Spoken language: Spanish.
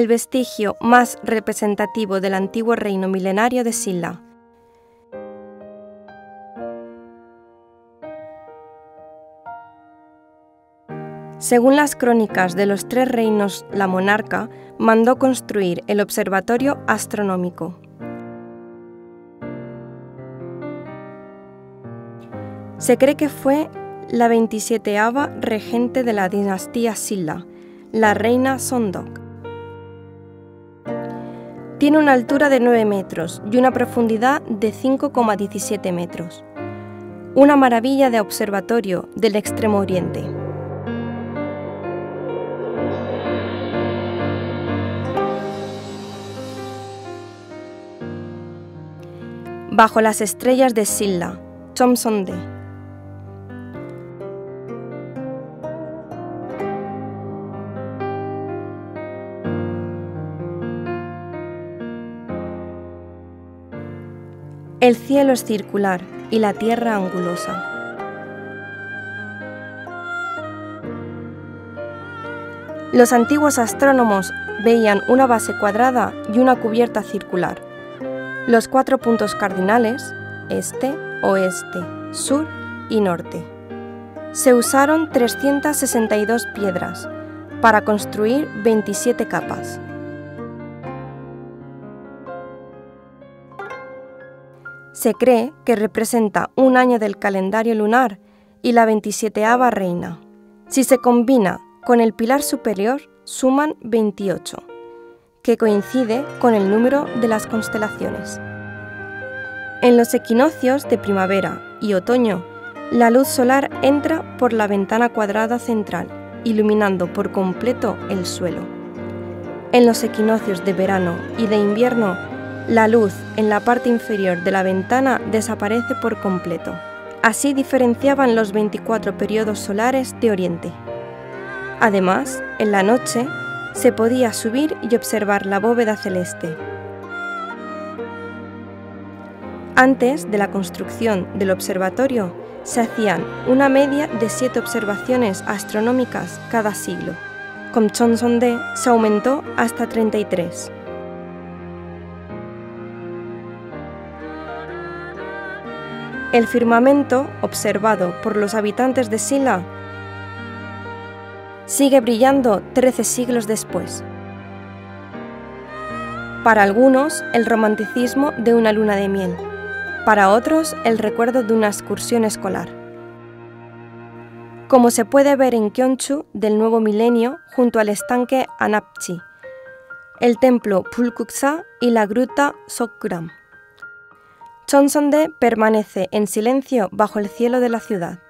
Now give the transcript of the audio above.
el vestigio más representativo del antiguo reino milenario de Silla. Según las crónicas de los tres reinos, la monarca mandó construir el observatorio astronómico. Se cree que fue la 27ª regente de la dinastía Silla, la reina Sondok. Tiene una altura de 9 metros y una profundidad de 5,17 metros. Una maravilla de observatorio del Extremo Oriente. Bajo las estrellas de Silla, Cheomseongdae. El cielo es circular y la tierra angulosa. Los antiguos astrónomos veían una base cuadrada y una cubierta circular. Los 4 puntos cardinales, este, oeste, sur y norte. Se usaron 362 piedras para construir 27 capas. Se cree que representa un año del calendario lunar y la 27ª reina. Si se combina con el pilar superior, suman 28. Que coincide con el número de las constelaciones. En los equinoccios de primavera y otoño, la luz solar entra por la ventana cuadrada central, iluminando por completo el suelo. En los equinoccios de verano y de invierno, la luz en la parte inferior de la ventana desaparece por completo. Así diferenciaban los 24 periodos solares de Oriente. Además, en la noche, se podía subir y observar la bóveda celeste. Antes de la construcción del observatorio, se hacían una media de 7 observaciones astronómicas cada siglo. Con Cheomseongdae se aumentó hasta 33. El firmamento, observado por los habitantes de Silla, sigue brillando 13 siglos después. Para algunos, el romanticismo de una luna de miel. Para otros, el recuerdo de una excursión escolar. Como se puede ver en Gyeongju del nuevo milenio, junto al estanque Anapchi, el templo Bulguksa y la gruta Seokguram. Cheomseongdae permanece en silencio bajo el cielo de la ciudad.